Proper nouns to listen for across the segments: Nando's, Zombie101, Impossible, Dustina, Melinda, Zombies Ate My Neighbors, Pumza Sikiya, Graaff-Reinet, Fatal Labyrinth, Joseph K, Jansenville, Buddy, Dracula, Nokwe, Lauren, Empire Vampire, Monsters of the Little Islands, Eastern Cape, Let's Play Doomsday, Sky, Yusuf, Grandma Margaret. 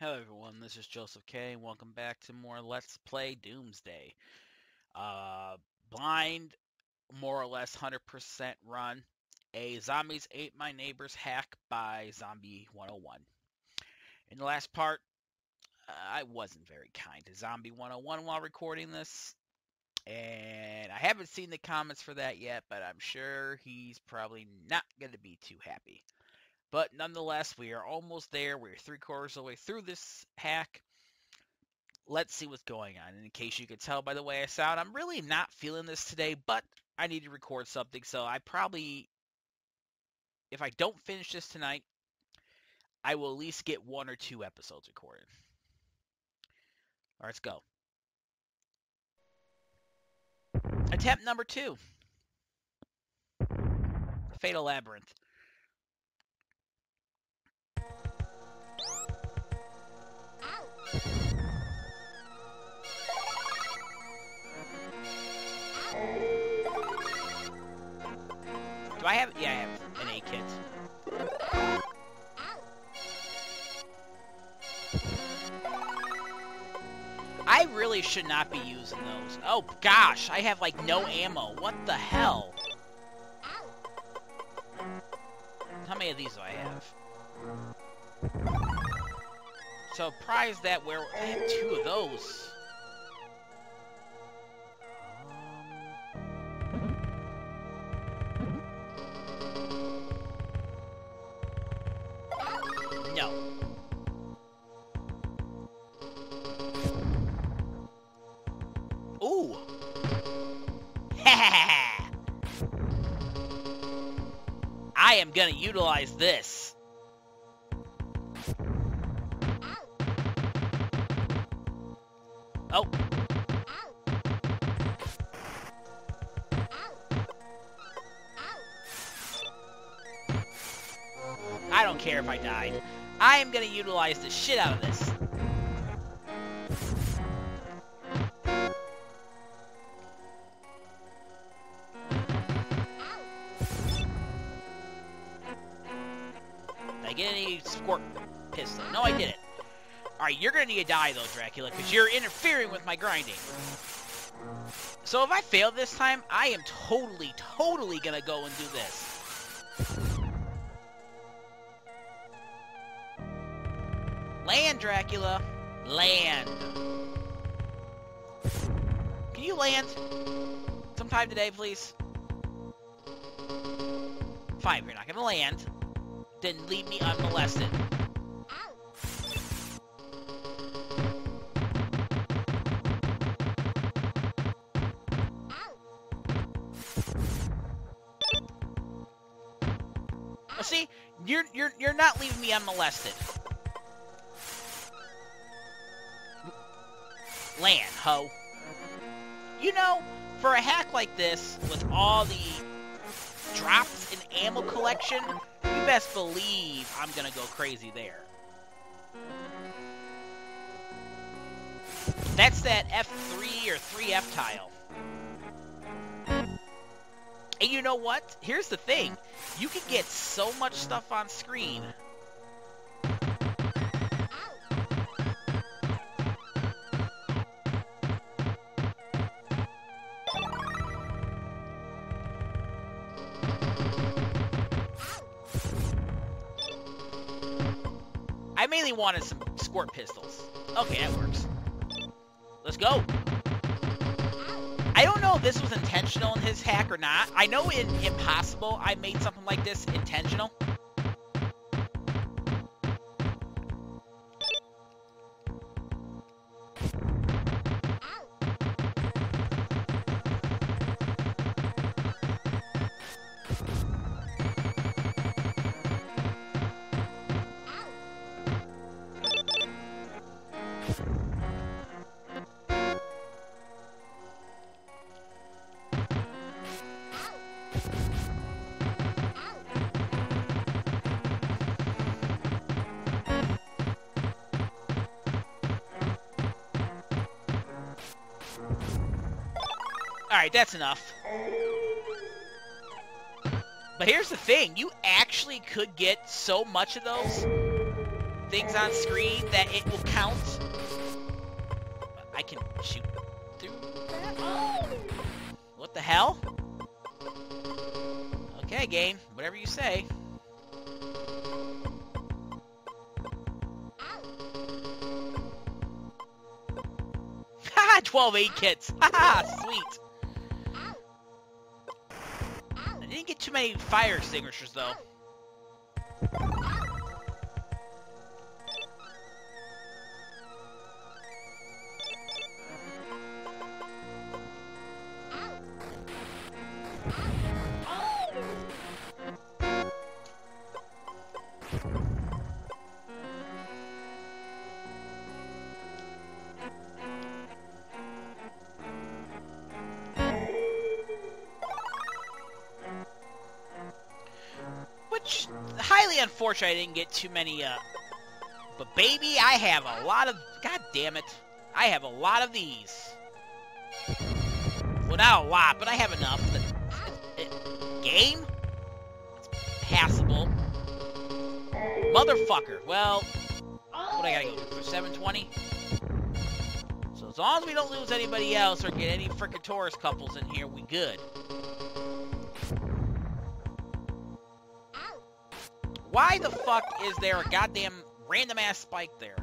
Hello everyone, this is Joseph K, and welcome back to more Let's Play Doomsday. Blind, more or less 100% run, a Zombies Ate My Neighbors hack by Zombie101. In the last part, I wasn't very kind to Zombie101 while recording this, and I haven't seen the comments for that yet, but I'm sure he's probably not going to be too happy. But nonetheless, we are almost there. We're three-quarters of the way through this hack. Let's see what's going on. And in case you could tell by the way I sound, I'm really not feeling this today, but I need to record something. So I probably, if I don't finish this tonight, I will at least get one or two episodes recorded. All right, let's go. Attempt number 2. Fatal Labyrinth. Do I have? Yeah, I have an A kit. I really should not be using those. Oh gosh, I have like no ammo. What the hell? How many of these do I have? So prize that where I have 2 of those. I am gonna utilize this. Oh. I don't care if I died. I am gonna utilize the shit out of this. Pistol. No, I didn't. Alright, you're gonna need to die though, Dracula, because you're interfering with my grinding. So if I fail this time, I am totally gonna go and do this. Land, Dracula. Land. Can you land? Sometime today, please? Fine, you're not gonna land. Then leave me unmolested. Well, see, you're not leaving me unmolested. Land, ho. You know, for a hack like this, with all the drops and ammo collection, you best believe I'm gonna go crazy there. That's that F3 or 3F tile. And you know what? Here's the thing. You can get so much stuff on screen. I mainly wanted some squirt pistols. Okay, that works. Let's go. I don't know if this was intentional in his hack or not. I know in Impossible, I made something like this intentional. Alright, that's enough. But here's the thing, you actually could get so much of those things on screen that it will count. I can shoot through that. What the hell? Okay, game. Whatever you say. Haha, 12 aid kits. Haha, sweet. I didn't get too many fire extinguishers, though. Unfortunately, I didn't get too many, but baby, I have a lot of, god damn it, I have a lot of these. Well, not a lot, but I have enough. Game? It's passable. Motherfucker. Well, what do I gotta go for? 720? So as long as we don't lose anybody else or get any frickin' tourist couples in here, we good. Why the fuck is there a goddamn random ass spike there?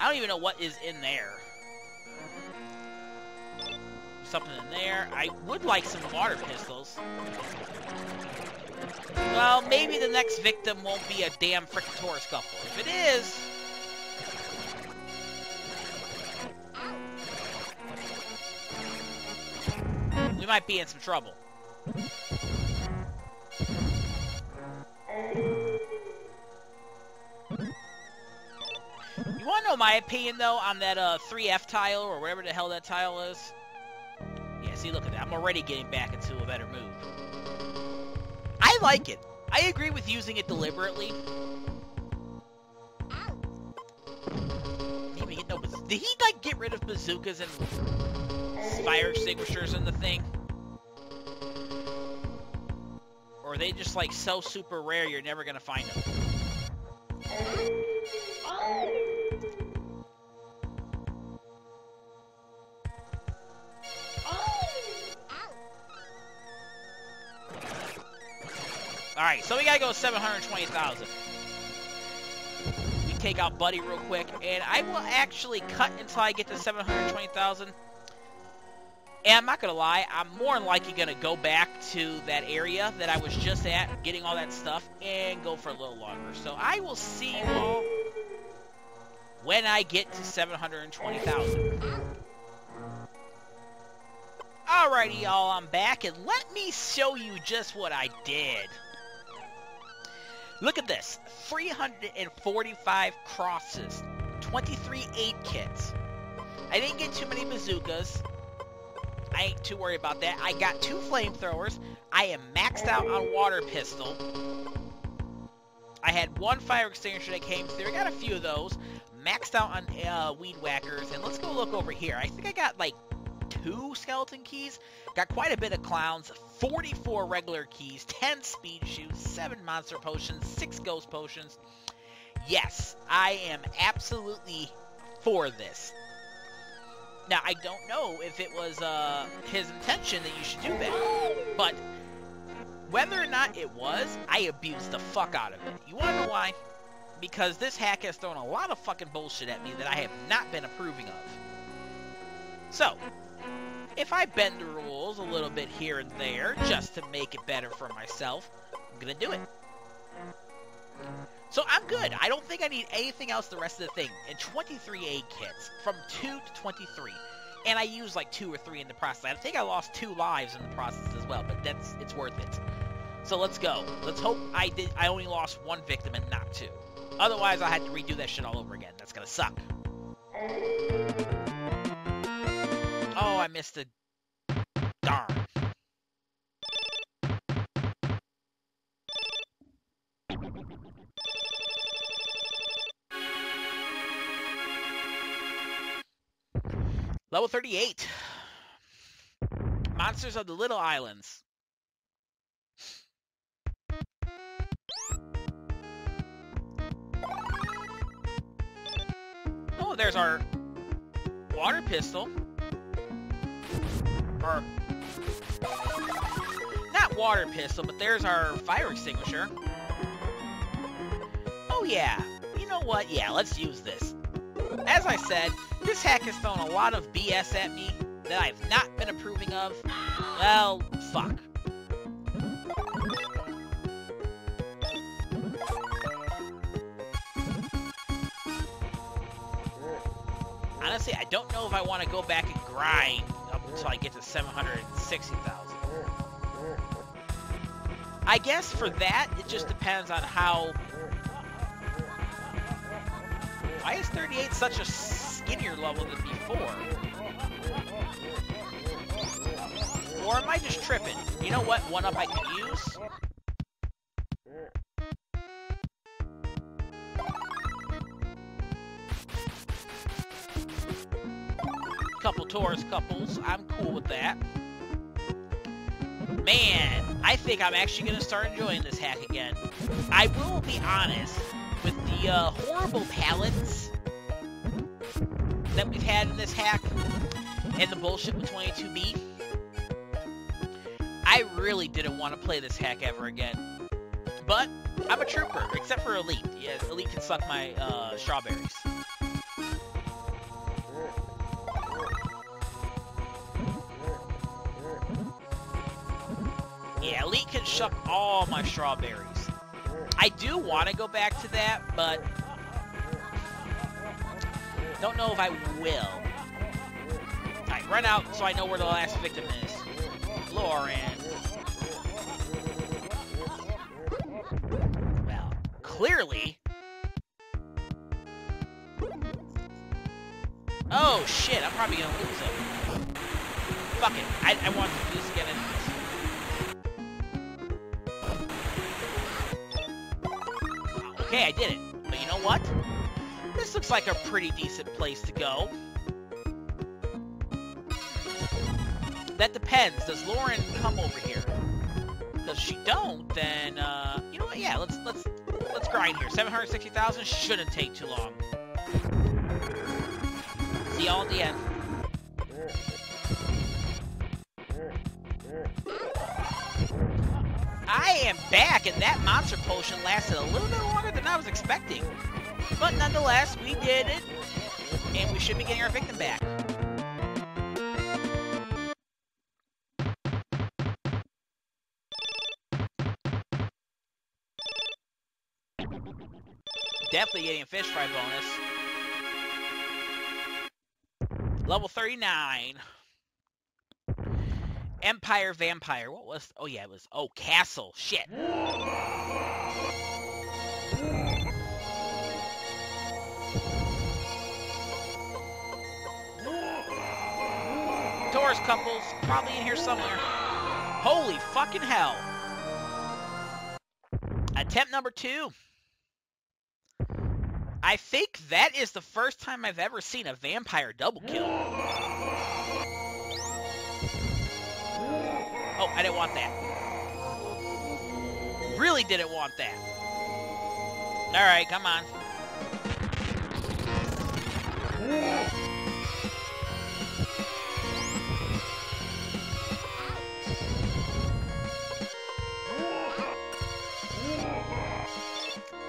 I don't even know what is in there. Something in there. I would like some water pistols. Well, maybe the next victim won't be a damn frickin' tourist couple. If it is... we might be in some trouble. You wanna know my opinion, though, on that 3F tile, or whatever the hell that tile is? Yeah, see, look at that. I'm already getting back into a better mood. I like it. I agree with using it deliberately. Didn't even get no bazookas. Did he, like, get rid of bazookas and fire extinguishers in the thing? Or are they just like so super rare you're never gonna find them? Alright, so we gotta go 720,000. We take out Buddy real quick, and I will actually cut until I get to 720,000. And I'm not gonna lie, I'm more than likely gonna go back to that area that I was just at, getting all that stuff, and go for a little longer. So I will see you all when I get to 720,000. Alrighty, y'all, I'm back, and let me show you just what I did. Look at this, 345 crosses, 23 aid kits. I didn't get too many bazookas. I ain't too worried about that. I got 2 flamethrowers. I am maxed out on water pistol. I had 1 fire extinguisher that came through. I got a few of those. Maxed out on weed whackers. And let's go look over here. I think I got like 2 skeleton keys. Got quite a bit of clowns. 44 regular keys. 10 speed shoes. 7 monster potions. 6 ghost potions. Yes, I am absolutely for this. Now, I don't know if it was his intention that you should do that, but whether or not it was, I abused the fuck out of it. You wanna know why? Because this hack has thrown a lot of fucking bullshit at me that I have not been approving of. So, if I bend the rules a little bit here and there, just to make it better for myself, I'm gonna do it. So I'm good. I don't think I need anything else the rest of the thing. And 23 aid kits. From 2 to 23. And I used like 2 or 3 in the process. I think I lost 2 lives in the process as well. But that's, it's worth it. So let's go. Let's hope I only lost 1 victim and not 2. Otherwise I had to redo that shit all over again. That's gonna suck. Oh, I missed the... darn. Level 38. Monsters of the Little Islands. Oh, there's our water pistol. Or, not water pistol, but there's our fire extinguisher. Oh yeah, you know what? Yeah, let's use this. As I said, this hack has thrown a lot of BS at me that I've not been approving of. Well, fuck. Honestly, I don't know if I want to go back and grind up until I get to 760,000. I guess for that, it just depends on how... Why is 38 such a skinnier level than before? Or am I just tripping? You know what one up I can use? Couple Taurus couples, I'm cool with that. Man, I think I'm actually going to start enjoying this hack again. I will be honest, with the horrible palettes that we've had in this hack, and the bullshit with 22B, I really didn't want to play this hack ever again. But, I'm a trooper, except for Elite. Yeah, Elite can suck my strawberries. Yeah, Elite can shuck all my strawberries. I do want to go back to that, but don't know if I will. Alright, run out so I know where the last victim is. Lauren. Well, clearly. Oh shit, I'm probably gonna lose it. Fuck it, I want to do this again. Okay, I did it, but you know what? This looks like a pretty decent place to go. That depends. Does Lauren come over here? If she don't, then you know what? Yeah, let's grind here. 760,000 shouldn't take too long. See y'all at the end. I am back, and that monster potion lasted a little bit longer than I was expecting. But nonetheless, we did it, and we should be getting our victim back. Definitely getting a fish fry bonus. Level 39. Empire Vampire. What was... Oh, yeah, it was... Oh, Castle. Shit. Taurus couples. Probably in here somewhere. Holy fucking hell. Attempt number 2. I think that is the first time I've ever seen a vampire double kill. Oh, I didn't want that. Really didn't want that. Alright, come on.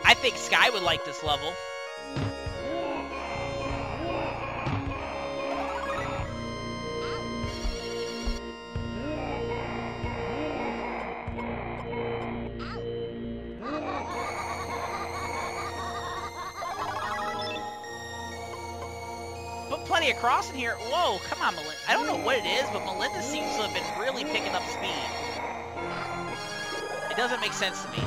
I think Sky would like this level. Plenty of crossing here. Whoa, come on, Melinda. I don't know what it is, but Melinda seems to have been really picking up speed. It doesn't make sense to me.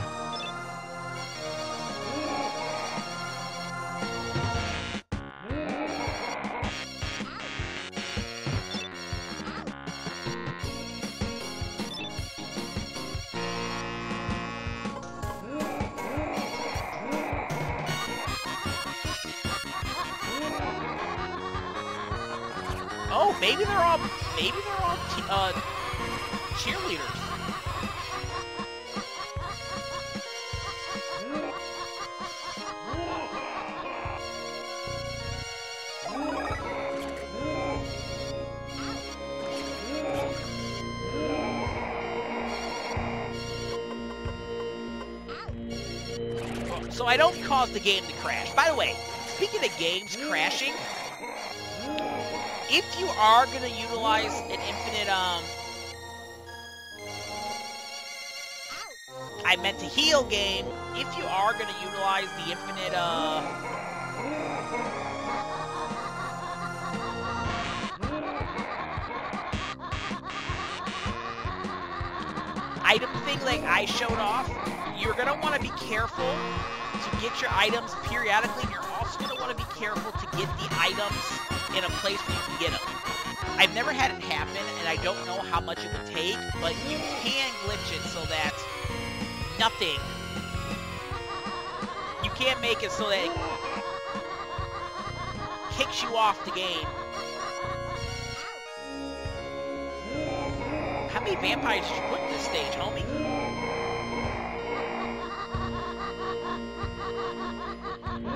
Maybe they're all cheerleaders. So I don't cause the game to crash. By the way, speaking of games crashing, if you are going to utilize an infinite, I meant to heal game, if you are going to utilize the infinite, item thing like I showed off, you're going to want to be careful to get your items periodically, and you're also going to want to be careful to get the items in a place where you can get them. I've never had it happen, and I don't know how much it would take, but you can glitch it so that nothing. You can't make it so that it kicks you off the game. How many vampires did you put in this stage, homie?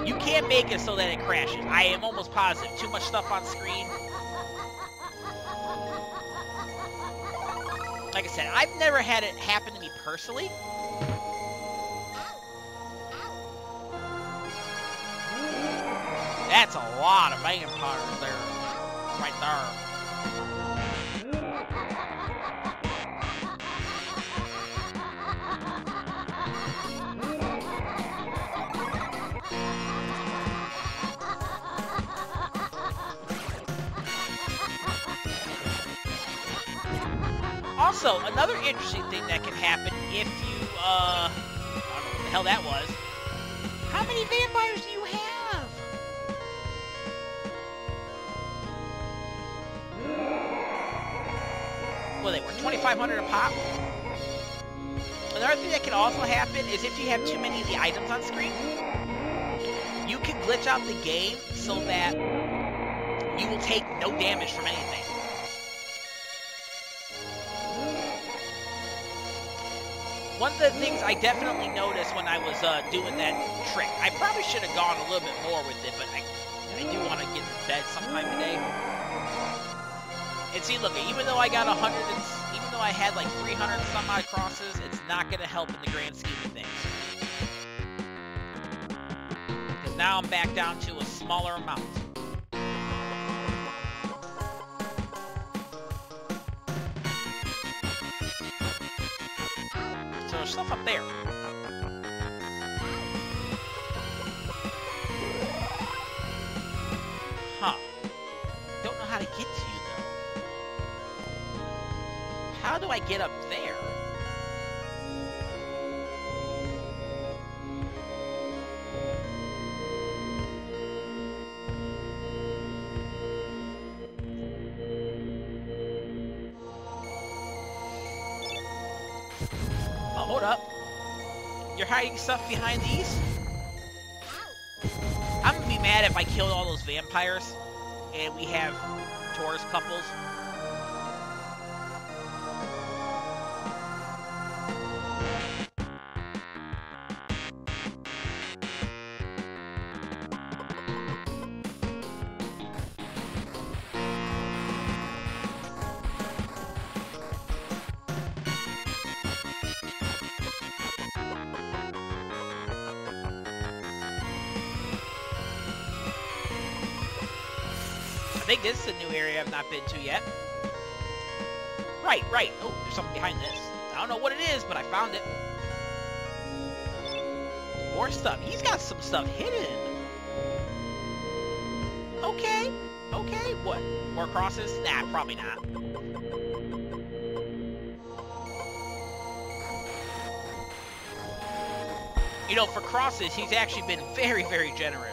You can't make it so that it crashes. I am almost positive. Too much stuff on screen. Like I said, I've never had it happen to me personally. That's a lot of vampires there. Right there. Also, another interesting thing that can happen if you, I don't know what the hell that was. How many vampires do you have? Well, they were 2,500 a pop. Another thing that can also happen is if you have too many of the items on screen, you can glitch out the game so that you will take no damage from anything. One of the things I definitely noticed when I was doing that trick, I probably should have gone a little bit more with it, but I do want to get to bed sometime today. And see, look, even though I got 100, even though I had like 300 and some odd crosses, it's not going to help in the grand scheme of things. Because now I'm back down to a smaller amount. There's stuff up there. Huh. Don't know how to get to you, though. How do I get up there? Hiding stuff behind these? I'm gonna be mad if I killed all those vampires and we have tourist couples. I think this is a new area I've not been to yet. Right, right. Oh, there's something behind this. I don't know what it is, but I found it. More stuff. He's got some stuff hidden. Okay. Okay. What? More crosses? Nah, probably not. You know, for crosses, he's actually been very, very generous.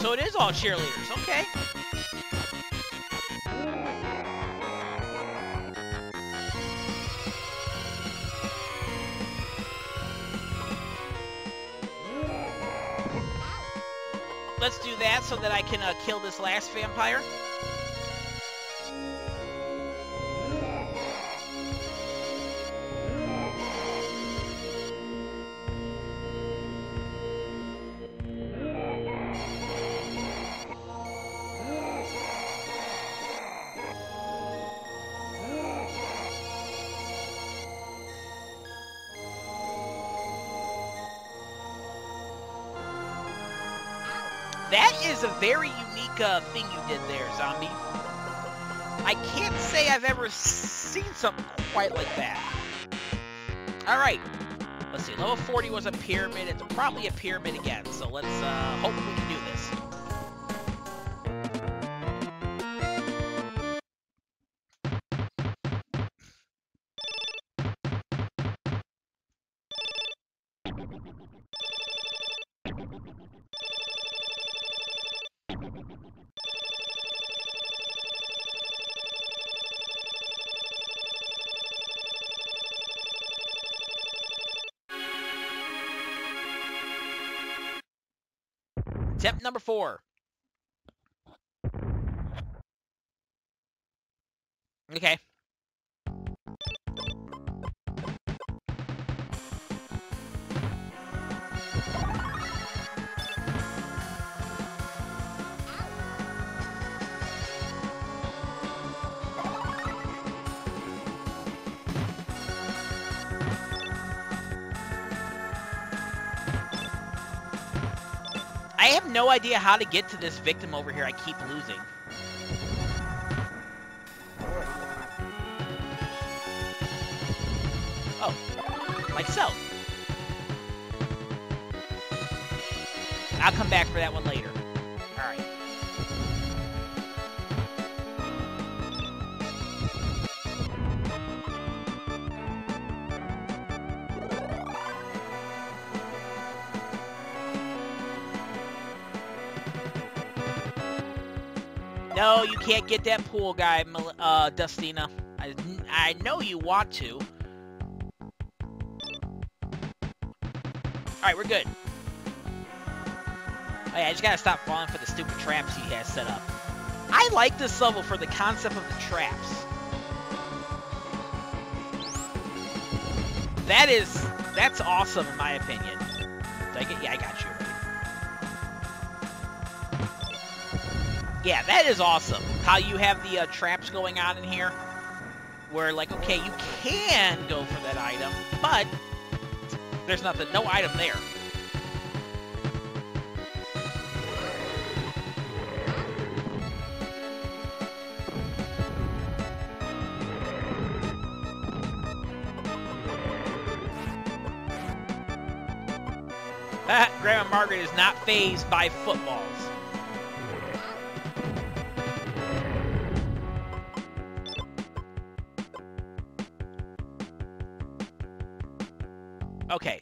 So it is all cheerleaders, okay. Let's do that so that I can kill this last vampire. That is a very unique thing you did there, Zombie. I can't say I've ever seen something quite like that. Alright. Let's see. Level 40 was a pyramid. It's probably a pyramid again. So let's hope we can do Attempt number 4. Okay. I have no idea how to get to this victim over here. I keep losing. Oh, like so. I'll come back for that one later. Alright. No, you can't get that pool guy, Dustina. I know you want to. Alright, we're good. Oh, yeah, I just gotta stop falling for the stupid traps he has set up. I like this level for the concept of the traps. That's awesome in my opinion. Did I get, yeah, I got you. Yeah, that is awesome, how you have the traps going on in here, where, like, okay, you can go for that item, but there's nothing, no item there. Grandma Margaret is not fazed by footballs. Okay.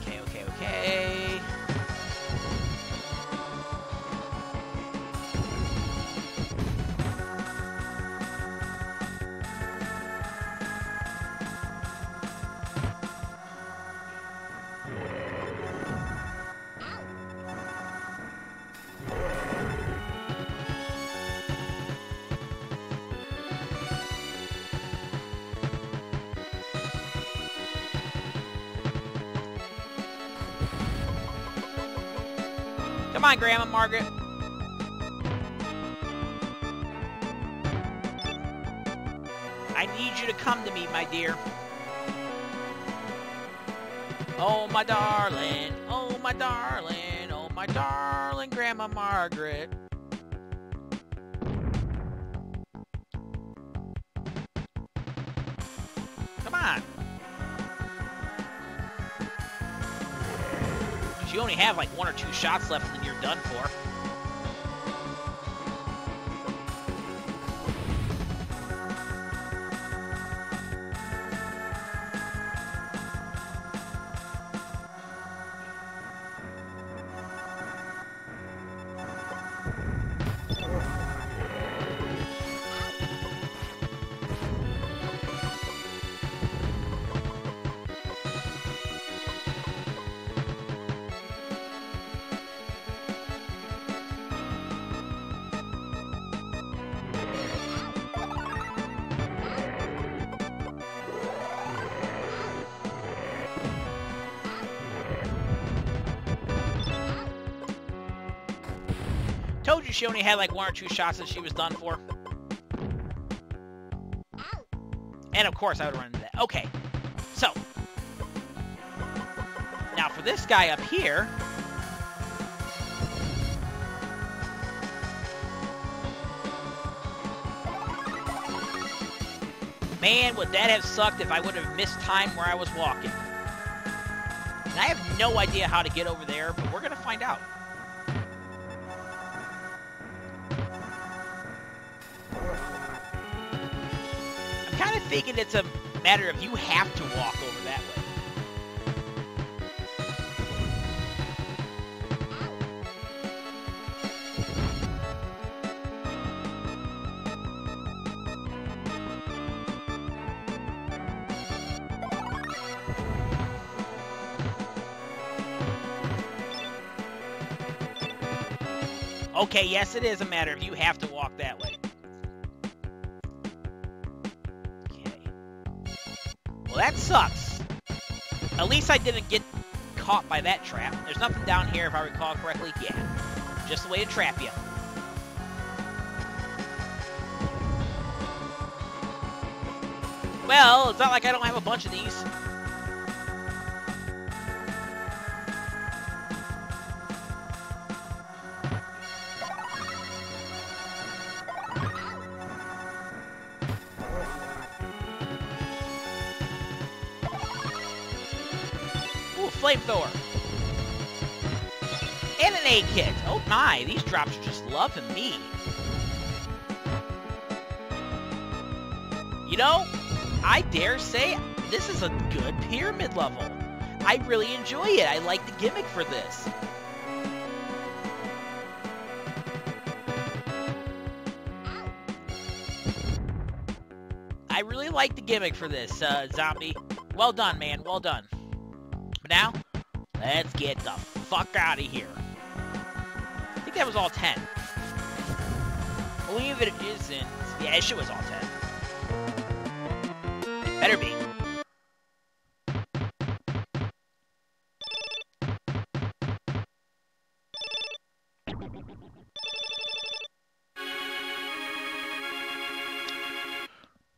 Okay, okay, okay. Come on, Grandma Margaret. I need you to come to me, my dear. Oh, my darling. Oh, my darling. Oh, my darling, Grandma Margaret. Come on. You only have like 1 or 2 shots left and you're done for. told you she only had like one or two shots and she was done for. And of course I would run into that. Okay. So. Now for this guy up here. Man, would that have sucked if I would have missed time where I was walking. And I have no idea how to get over there, but we're going to find out. I'm kind of thinking it's a matter of you have to walk over that way. Okay, yes, it is a matter of you have to walk that way. Okay. Well, that sucks. At least I didn't get caught by that trap. There's nothing down here, if I recall correctly. Yeah, just a way to trap you. Well, it's not like I don't have a bunch of these. Flamethrower. And an A-Kit. Oh my, these drops are just loving me. You know, I dare say this is a good pyramid level. I really enjoy it. I like the gimmick for this. I really like the gimmick for this, zombie. Well done, man. Well done. But now, let's get the fuck out of here. I think that was all 10. Believe it isn't. Yeah, it sure was all 10. It better be.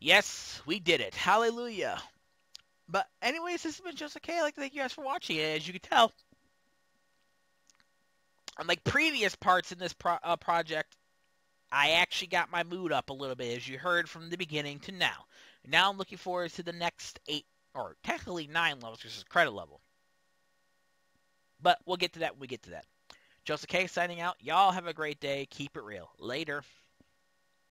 Yes, we did it. Hallelujah. But anyways, this has been Joseph K. I'd like to thank you guys for watching. And as you can tell, unlike previous parts in this project, I actually got my mood up a little bit, as you heard from the beginning to now. Now I'm looking forward to the next 8, or technically 9 levels, which is credit level. But we'll get to that when we get to that. Joseph K. signing out. Y'all have a great day. Keep it real. Later.